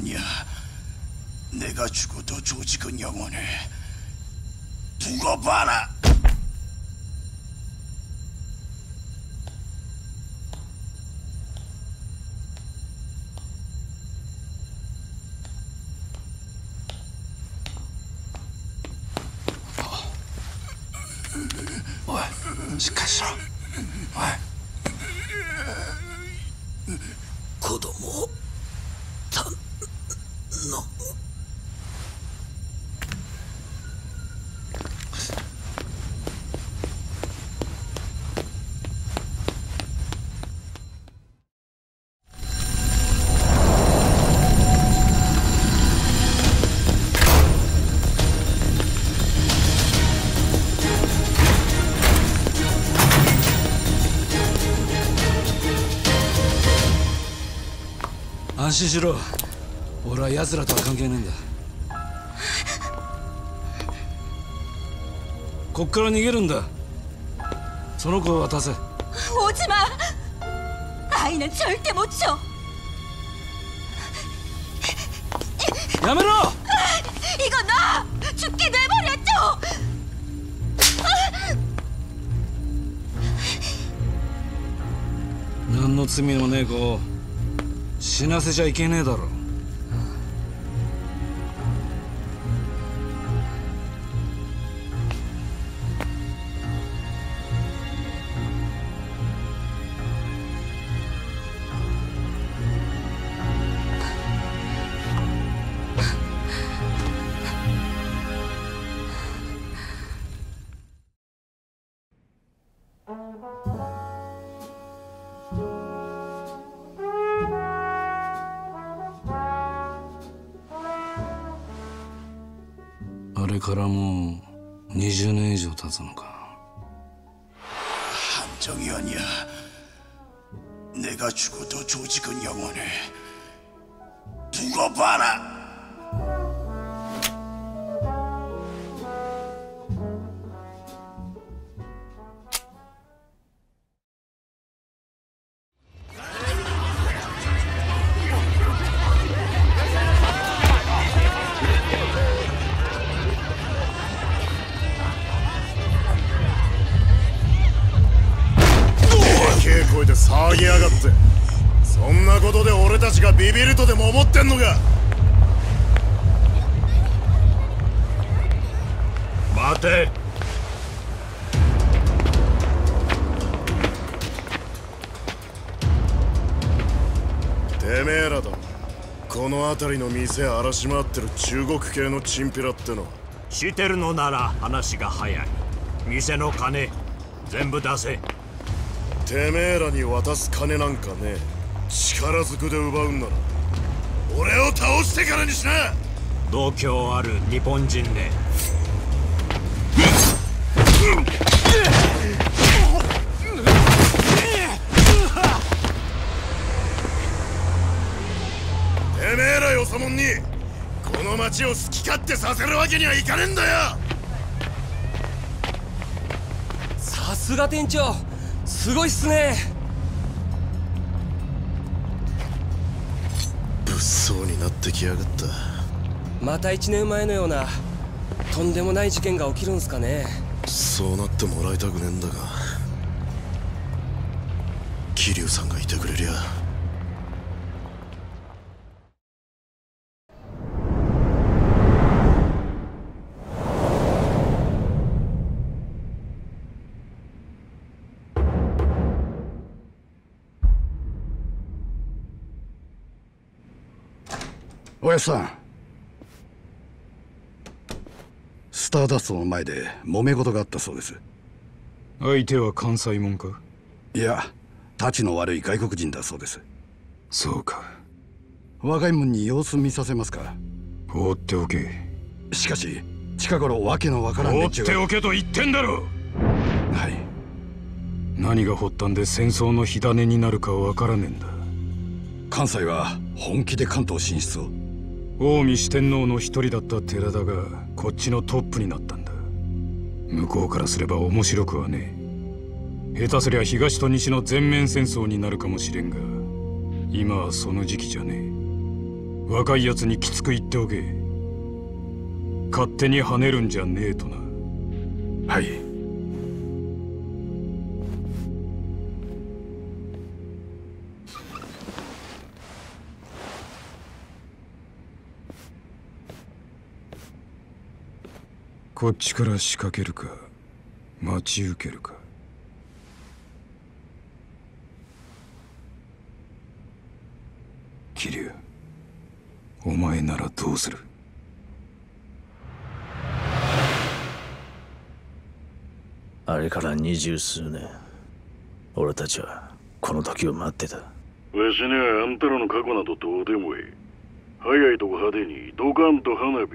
らにゃねがちことちょうちくにゃもねとがばらおいしっかりしろおい子供をたの安心しろ。俺は奴らとは関係ないんだ。こっから逃げるんだ。その子を渡せ。おじまあいなちょいてもっちょやめろいがなちゅっけねばりゃっちょ何の罪もねえ子を死なせちゃいけねえだろ。あれからもう20年以上経つのか。半生ぎはにゃねがちことちょうちくにゃもねとがばら騒ぎやがって。そんなことで俺たちがビビるとでも思ってんのか。待て。てめえらだ。この辺りの店荒らし回ってる中国系のチンピラっての。知ってるのなら話が早い。店の金全部出せ。てめえらに渡す金なんかね。力ずくで奪うんなら俺を倒してからにしな。度胸ある日本人でてめえらよそもんにこの町を好き勝手させるわけにはいかねえんだよ。さすが店長すごいっすね。物騒になってきやがった。また1年前のようなとんでもない事件が起きるんすかね。そうなってもらいたくねえんだが桐生さんがいてくれりゃ。おやさん、スターダストの前で揉め事があったそうです。相手は関西もんか。いや、たちの悪い外国人だそうです。そうか。若いもんに様子見させますか。放っておけ。しかし近頃わけのわからん連中が。放っておけと言ってんだろ。はい。何が発端で戦争の火種になるかわからねえんだ。関西は本気で関東進出を。近江四天王の一人だった寺田がこっちのトップになったんだ。向こうからすれば面白くはねえ。下手すりゃ東と西の全面戦争になるかもしれんが今はその時期じゃねえ。若いやつにきつく言っておけ。勝手に跳ねるんじゃねえとな。はい。こっちから仕掛けるか待ち受けるか。桐生、お前ならどうする？あれから20数年、俺たちはこの時を待ってた。わしにはあんたらの過去などどうでもいい。早いとこ派手にドカンと花火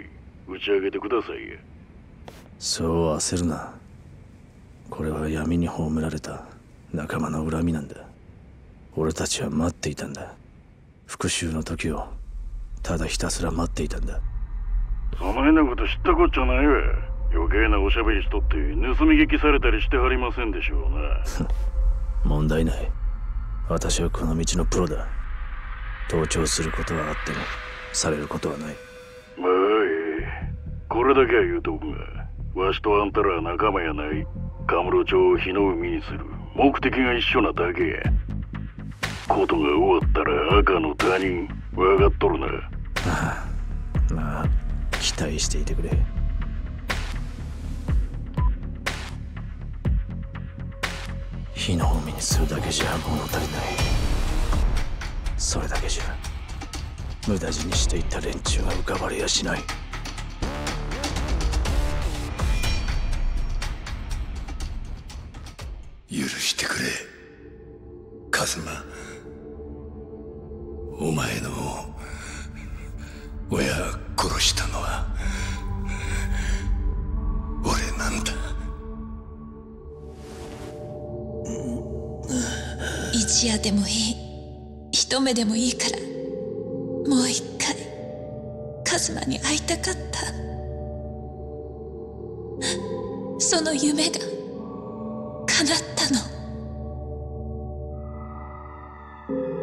打ち上げてくださいや。そう焦るな。これは闇に葬られた仲間の恨みなんだ。俺たちは待っていたんだ。復讐の時をただひたすら待っていたんだ。そないなこと知ったこっちゃないわ。余計なおしゃべりしとって盗み聞きされたりしてはりませんでしょうな。問題ない。私はこの道のプロだ。盗聴することはあってもされることはない。まあいい、これだけは言うとくが、わしとあんたらは仲間やない。カムロ町を火の海にする目的が一緒なだけや。ことが終わったら赤の他人、分かっとるな。ああ、まあ、期待していてくれ。火の海にするだけじゃ物足りない。それだけじゃ、無駄死にしていった連中が浮かばれやしない。許してくれ、カズマ。お前の親殺したのは俺なんだ。一夜でもいい、一目でもいいから、もう一回カズマに会いたかった。その夢が叶ったの。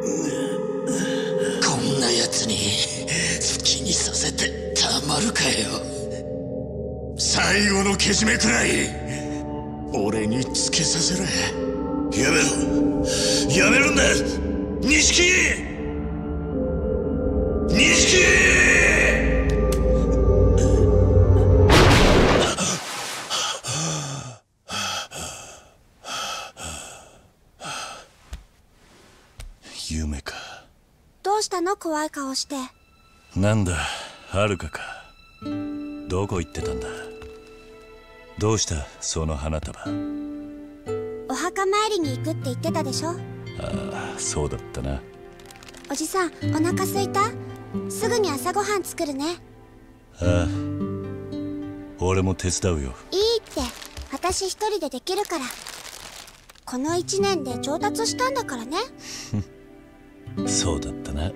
こんな奴に好きにさせてたまるかよ。最後のけじめくらい俺につけさせる。やめろ、やめるんだ、錦！錦！怖い顔して。なんだ、遥か。どこ行ってたんだ。どうしたその花束。お墓参りに行くって言ってたでしょ。ああ、そうだったな。おじさん、お腹すいた？すぐに朝ごはん作るね。ああ、俺も手伝うよ。いいって、私一人でできるから。この1年で上達したんだからね。そうだったな。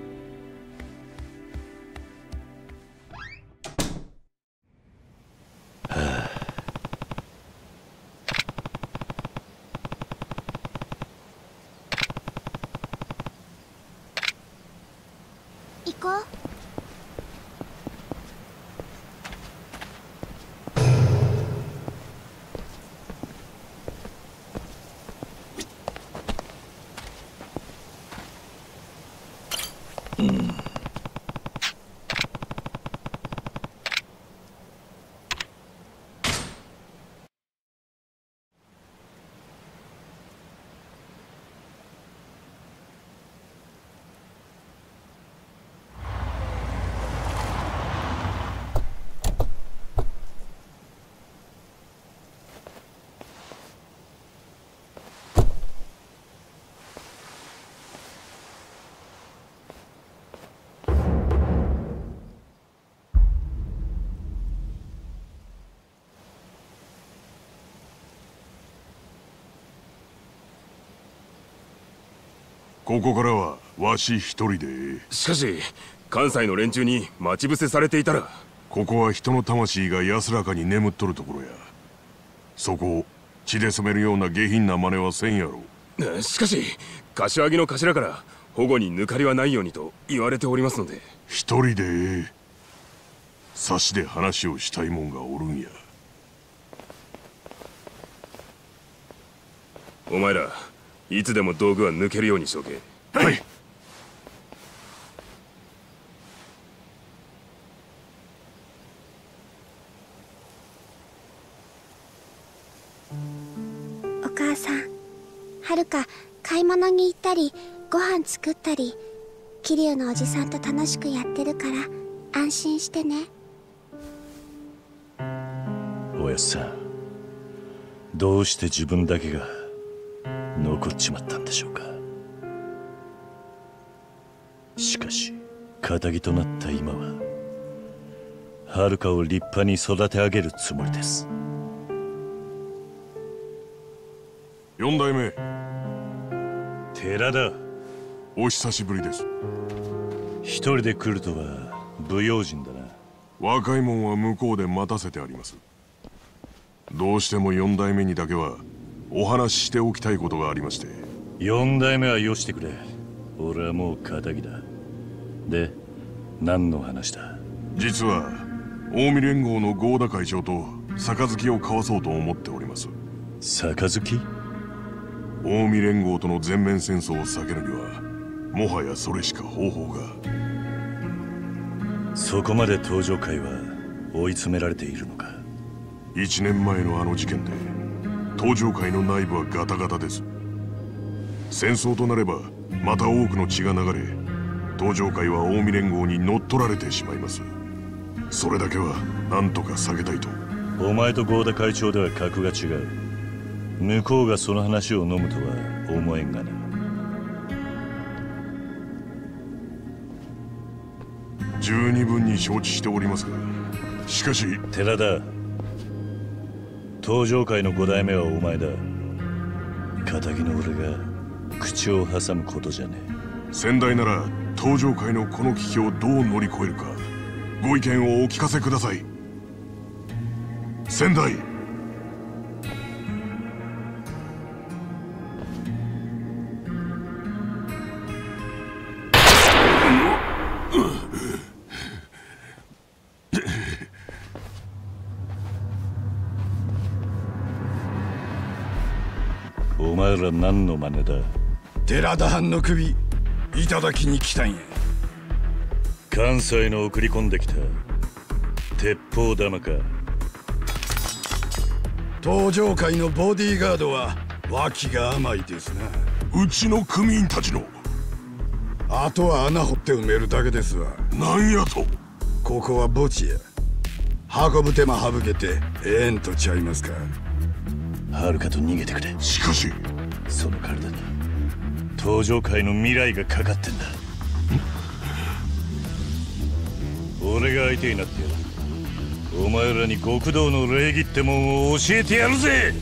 ここからはわし一人で。しかし関西の連中に待ち伏せされていたら。ここは人の魂が安らかに眠っとるところや。そこを血で染めるような下品な真似はせんやろ。しかし柏木の頭から保護に抜かりはないようにと言われておりますので。一人で差しで話をしたいもんがおるんや。お前らいつでも道具は抜けるようにしとけ。はい。お母さん、はるか買い物に行ったりご飯作ったり、桐生のおじさんと楽しくやってるから安心してね。おやっさん、どうして自分だけが残っちまったんでしょうか。しかし仇となった今は遥かを立派に育て上げるつもりです。四代目寺田、お久しぶりです。一人で来るとは不用心だな。若いもんは向こうで待たせてあります。どうしても四代目にだけはお話ししておきたいことがありまして。四代目はよしてくれ、俺はもう仇だ。で、何の話だ。実は近江連合の合田会長と杯を交わそうと思っております。杯？近江連合との全面戦争を避けるにはもはやそれしか方法が。そこまで東条会は追い詰められているのか。1年前のあの事件で東条会の内部はガタガタです。戦争となればまた多くの血が流れ、東条会は近江連合に乗っ取られてしまいます。それだけは何とか避けたいと。お前と合田会長では格が違う。向こうがその話を飲むとは思えんがな。十二分に承知しておりますが、しかし寺田、東条会の五代目はお前だ。仇の俺が口を挟むことじゃねえ。先代なら東条会のこの危機をどう乗り越えるか、ご意見をお聞かせください。先代。何の真似だ。寺田藩の首いただきに来たんや。関西の送り込んできた鉄砲玉か。東条会のボディーガードは脇が甘いですな。うちの組員たちのあとは穴掘って埋めるだけですわ。なんやと。ここは墓地や、運ぶ手間省けてええんとちゃいますか。はるかと逃げてくれ。しかしその体に東条会の未来がかかってんだ。俺が相手になってやる。お前らに極道の礼儀ってもんを教えてやるぜ。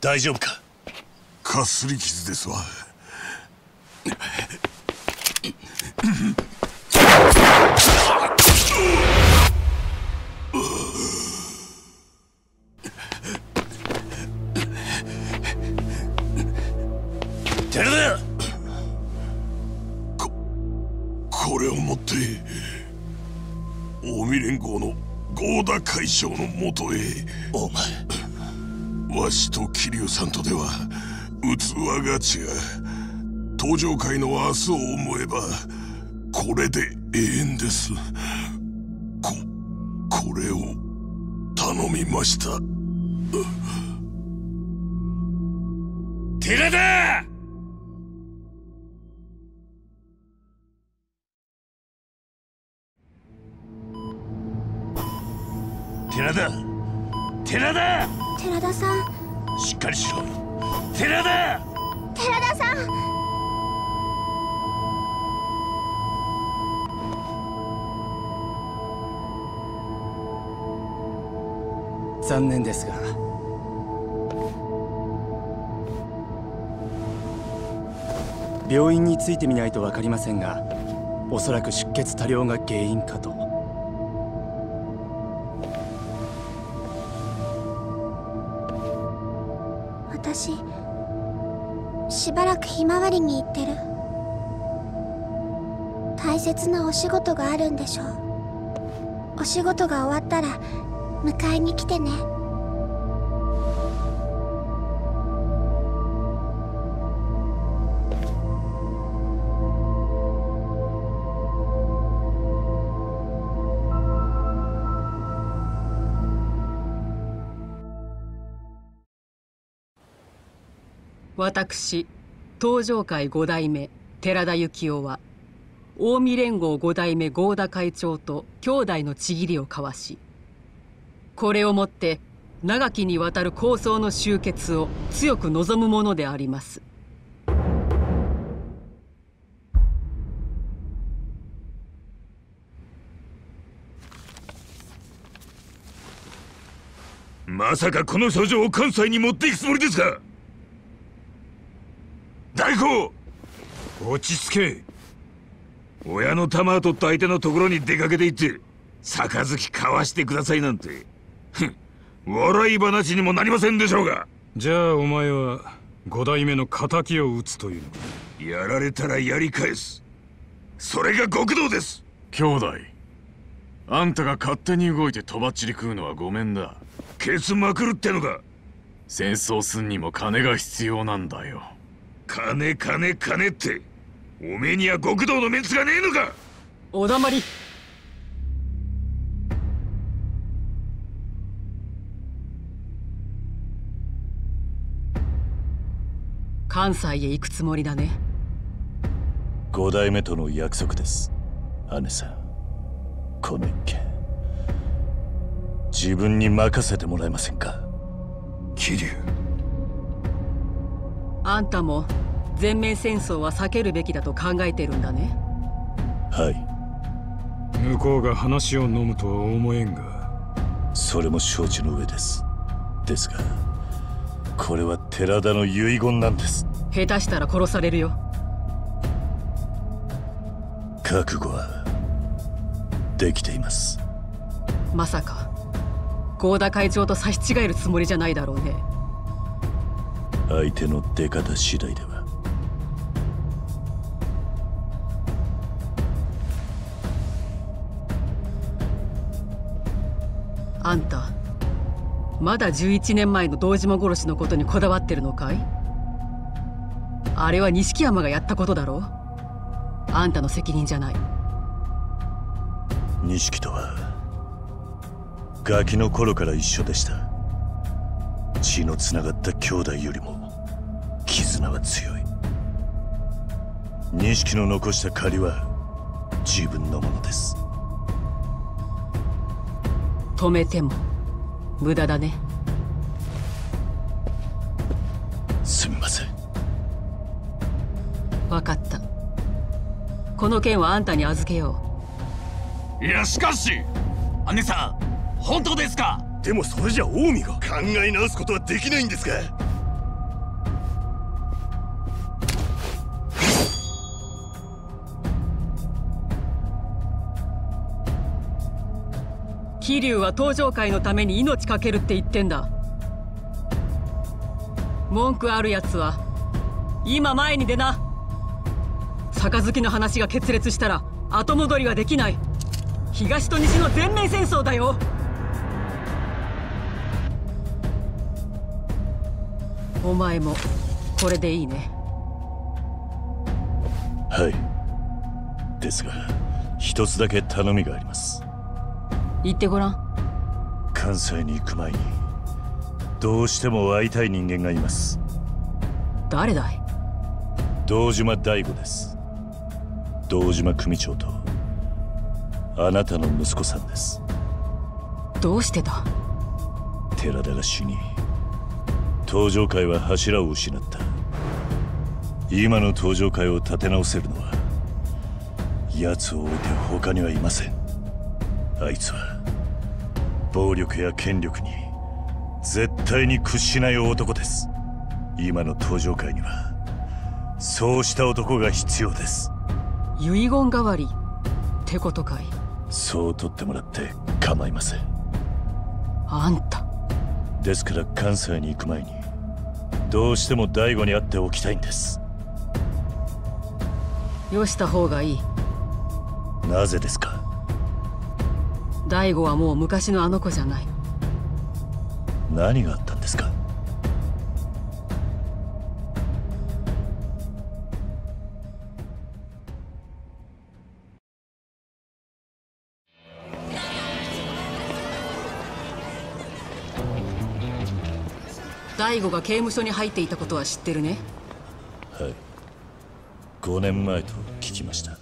大丈夫か？かすり傷ですわ。これを持って近江連合の合田会長のもとへ。お前、わしと桐生さんとでは器が違う。登場会の明日を思えばこれで永遠です。これを頼みました。寺田！寺田！寺田さん、しっかりしろ。寺田さん！残念ですが病院についてみないと分かりませんが、おそらく出血多量が原因かと。しばらくひまわりに行ってる。大切なお仕事があるんでしょう。お仕事が終わったら迎えに来てね。私、東条会5代目寺田幸男は近江連合5代目合田会長と兄弟のちぎりを交わし、これをもって長きにわたる抗争の終結を強く望むものであります。まさかこの書状を関西に持っていくつもりですか？大公、落ち着け。親の弾を取った相手のところに出かけていって杯交わしてくださいなんて、笑い話にもなりませんでしょうが。じゃあお前は5代目の敵を討つというのか？やられたらやり返す、それが極道です。兄弟、あんたが勝手に動いてとばっちり食うのはごめんだ。ケツまくるってのか？戦争すんにも金が必要なんだよ。金っておめえには極道のメンツがねえのか？おだまり。関西へ行くつもりだね。5代目との約束です。姉さん、この一件自分に任せてもらえませんか？桐生、あんたも全面戦争は避けるべきだと考えてるんだね。はい。向こうが話を飲むとは思えんが、それも承知の上です。ですがこれは寺田の遺言なんです。下手したら殺されるよ。覚悟はできています。まさか合田会長と差し違えるつもりじゃないだろうね。相手の出方次第では。あんたまだ11年前の堂島殺しのことにこだわってるのかい？あれは錦山がやったことだろう。あんたの責任じゃない。錦とはガキの頃から一緒でした。血のつながった兄弟よりも絆は強い。錦の残した借りは自分のものです。止めても無駄だね。すみません。分かった。この件はあんたに預けよう。いや、しかし姉さん、本当ですか？でもそれじゃ近江が考え直すことはできないんですか？桐生は東条会のために命かけるって言ってんだ。文句あるやつは今前に出な。杯の話が決裂したら後戻りはできない。東と西の全面戦争だよ。お前もこれでいいね。はい。ですが一つだけ頼みがあります。言ってごらん。関西に行く前にどうしても会いたい人間がいます。誰だい？堂島大吾です。堂島組長とあなたの息子さんです。どうしてだ？寺田が死に東条会は柱を失った。今の東条会を立て直せるのは奴を置いて他にはいません。あいつは暴力や権力に絶対に屈しない男です。今の東条会にはそうした男が必要です。遺言代わりってことかい？そう取ってもらって構いません。あんたですから関西に行く前にどうしても大吾に会っておきたいんです。よした方がいい。なぜですか？大吾はもう昔のあの子じゃない。何があったんですか？大吾が刑務所に入っていたことは知ってるね？はい、5年前と聞きました。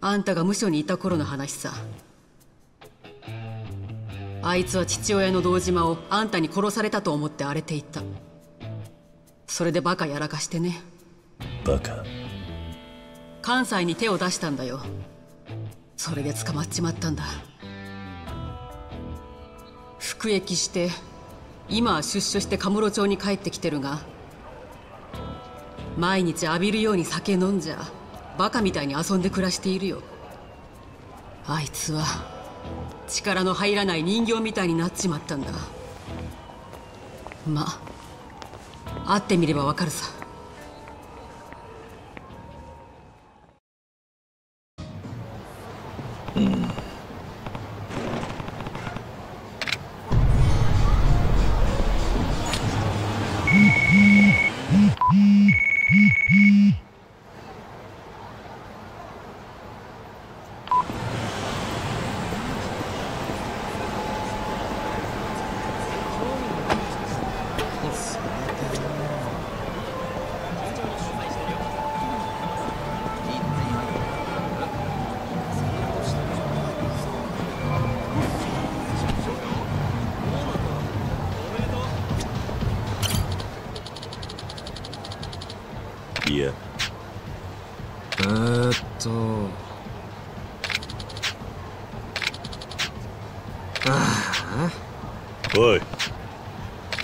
あんたが無所にいた頃の話さ。あいつは父親の堂島をあんたに殺されたと思って荒れていった。それでバカやらかしてね。バカ？関西に手を出したんだよ。それで捕まっちまったんだ。服役して今は出所して神室町に帰ってきてるが、毎日浴びるように酒飲んじゃバカみたいに遊んで暮らしているよ。あいつは力の入らない人形みたいになっちまったんだ。まあ会ってみればわかるさ。おい。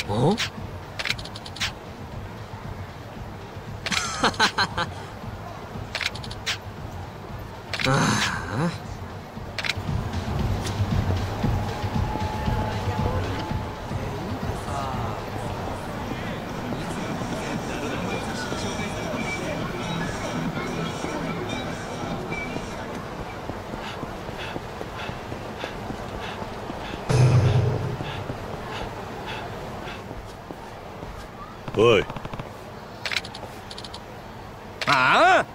お？おい。ああ。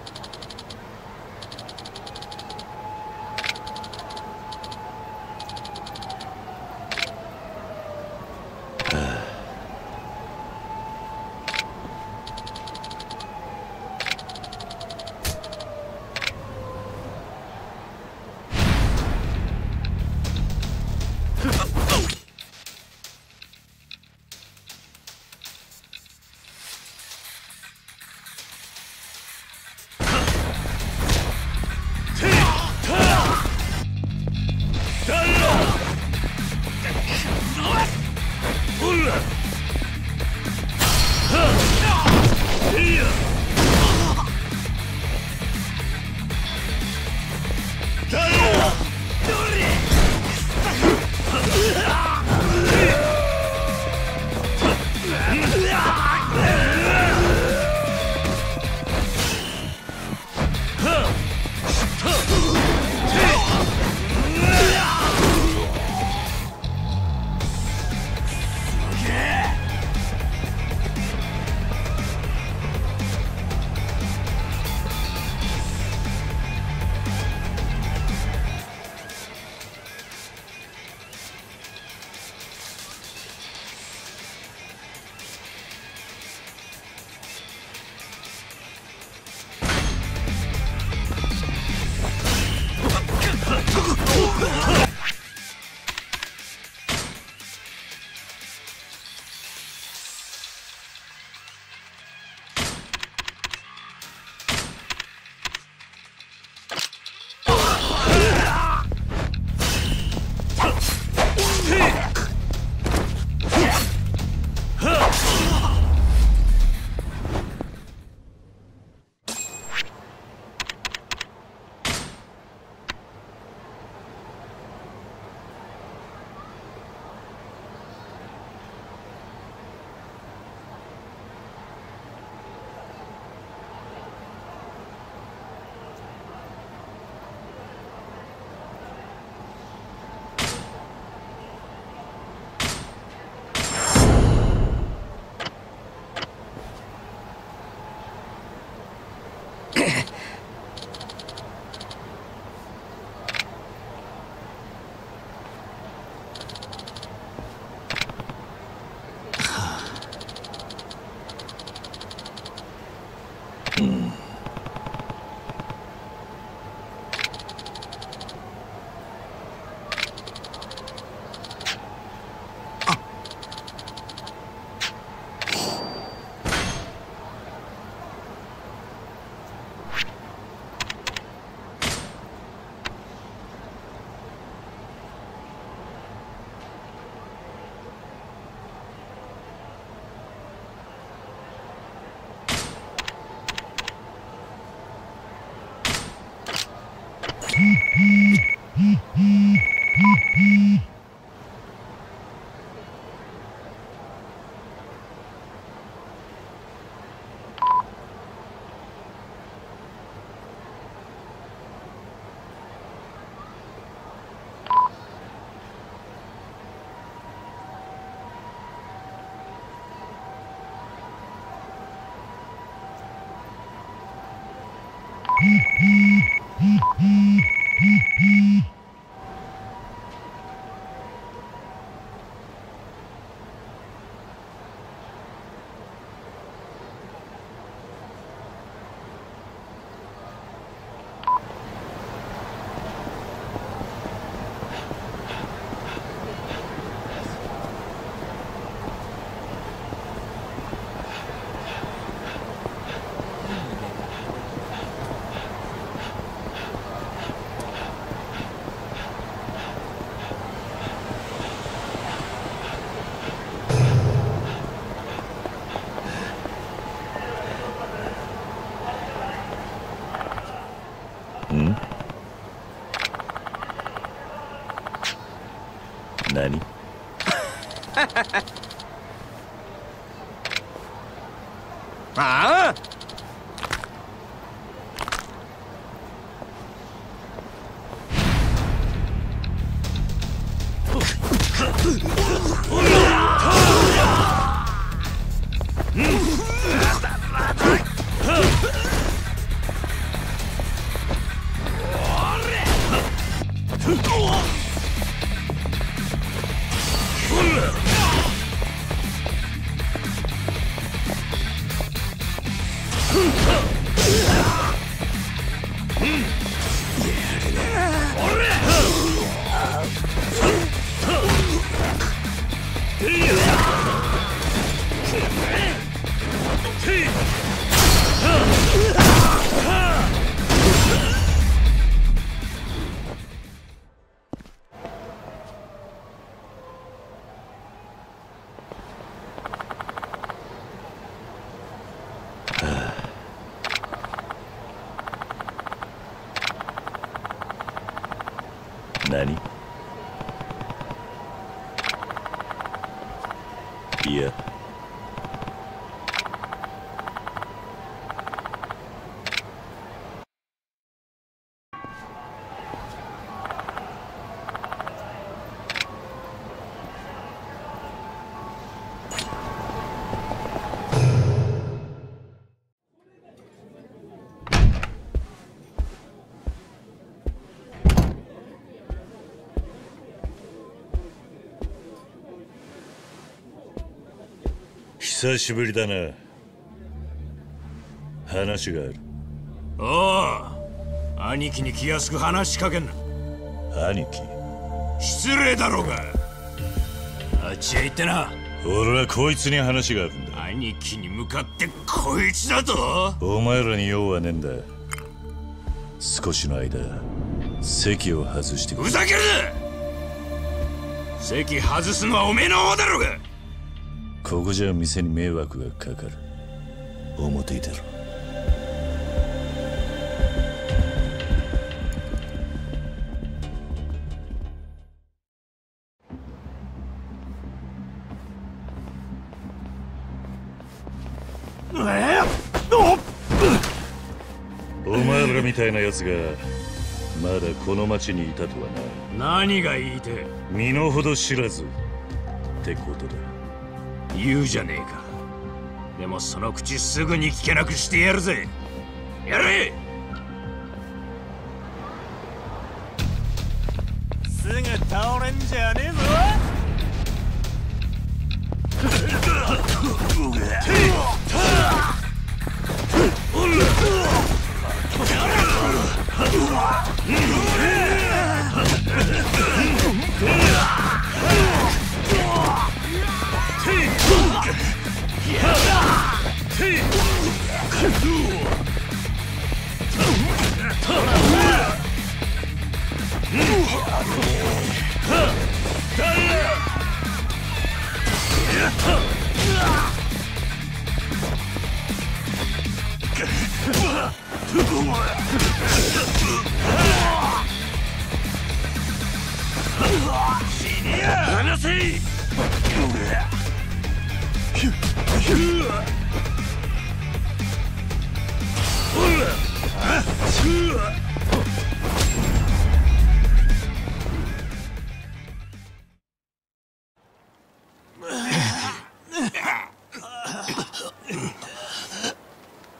ああ？久しぶりだな。話がある。おう、兄貴に気安く話しかけんな。兄貴、失礼だろうが。あっちへ行ってな。俺はこいつに話があるんだ。兄貴に向かってこいつだと。お前らに用はねえんだ。少しの間席を外してくれ。ふざけるな。席外すのはおめえの方だろうが。ここじゃ店に迷惑がかかる。表へ出ろ。お前らみたいなやつがまだこの町にいたとはな。何が言いて。身の程知らずってことだ。言うじゃねえか。でもその口すぐに聞けなくしてやるぜ。やれ。すぐ倒れんじゃねえぞ。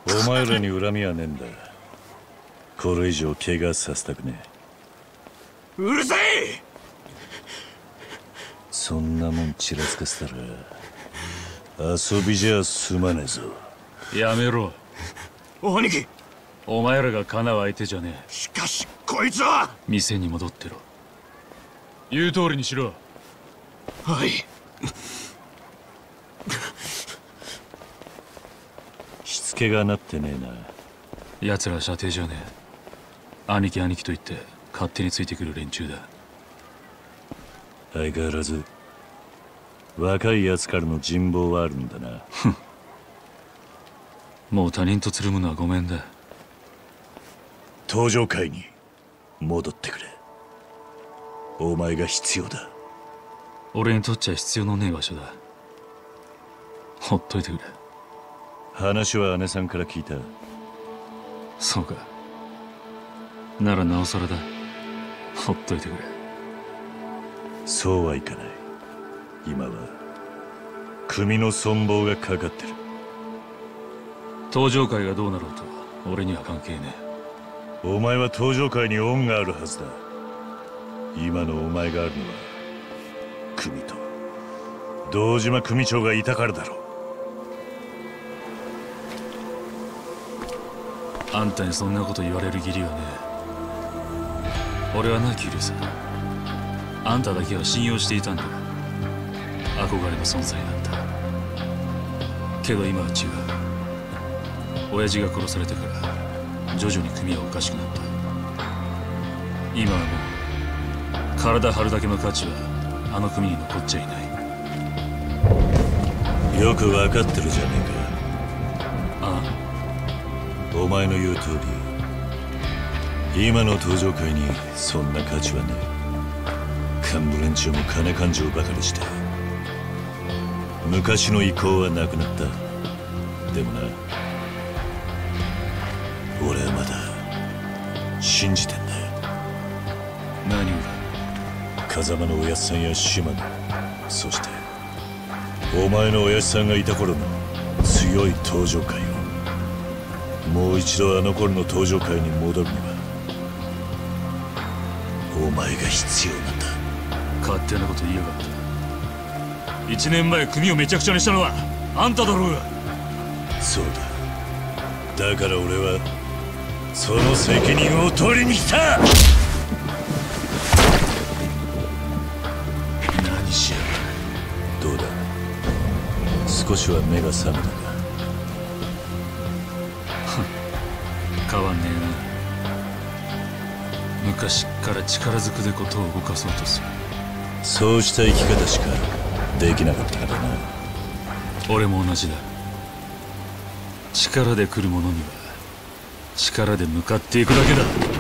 お前らに恨みはねえんだ。これ以上怪我させたくねえ。うるさい！そんなもんちらつかせたら遊びじゃ済まねえぞ。やめろ。お兄貴、お前らがかなう相手じゃねえ。しかしこいつは。店に戻ってろ。言う通りにしろ。はいしつけがなってねえな。やつら射程じゃねえ。兄貴兄貴と言って勝手についてくる連中だ。相変わらず若いやつからの人望はあるんだな。もう他人とつるむのはごめんだ。登場会に戻ってくれ。お前が必要だ。俺にとっちゃ必要のねえ場所だ。ほっといてくれ。話は姉さんから聞いた。そうか。ならなおさらだ。ほっといてくれ。そうはいかない。今は組の存亡がかかってる。登場会がどうなろうと俺には関係ねえ。お前は登場会に恩があるはずだ。今のお前があるのは組と堂島組長がいたからだろう。あんたにそんなこと言われる義理はねえ。俺はなキュリさん、あんただけは信用していたんだ。憧れの存在なんだ。けど今は違う。親父が殺されてから徐々に組はおかしくなった。今はもう体張るだけの価値はあの組に残っちゃいない。よく分かってるじゃねえか。ああ、お前の言う通り今の登場会にそんな価値はねえ。幹部連中も金勘定ばかりして昔の意向はなくなった。でもな、俺はまだ信じてんだ。何をだ？風間のおやつさんや島野、そしてお前のおやつさんがいた頃の強い登場界をもう一度あの頃の登場界に戻るにはお前が必要なんだ。勝手なこと言いやがった。1年前組をめちゃくちゃにしたのはあんただろうが。そうだ。だから俺はその責任を取りに来た。何しやがる。どうだ、少しは目が覚めたか。変わんねえな。昔から力ずくでことを動かそうとする。そうした生き方しかできなかったからな。俺も同じだ。力で来るものには力で向かっていくだけだ。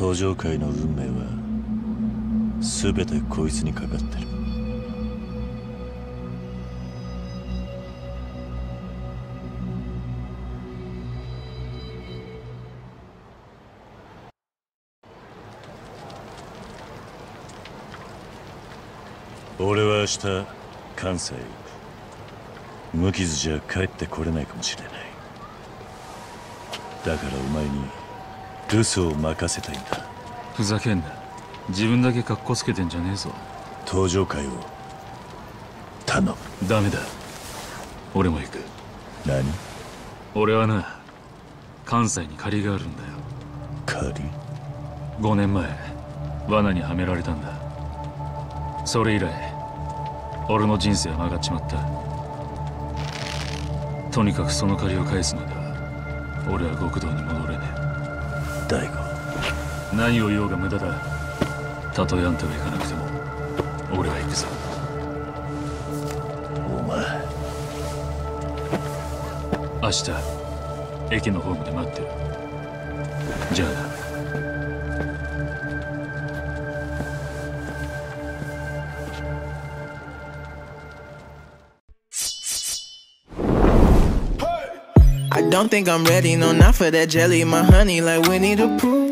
登場界の運命は全てこいつにかかってる。俺は明日関西へ行く。無傷じゃ帰ってこれないかもしれない。だからお前に留守を任せたいんだ。ふざけんな。自分だけカッコつけてんじゃねえぞ。登場会を頼む。ダメだ、俺も行く。何？俺はな、関西に借りがあるんだよ。借り？ 5 年前罠にはめられたんだ。それ以来俺の人生は曲がっちまった。とにかくその借りを返すのでは俺は極道に戻れねえ。大吾、何を言おうが無駄だ。たとえあんたが行かなくても俺は行くぞ。お前、明日駅のホームで待ってる。じゃあな。Don't think I'm ready, no, not for that jelly. My honey like Winnie the Pooh.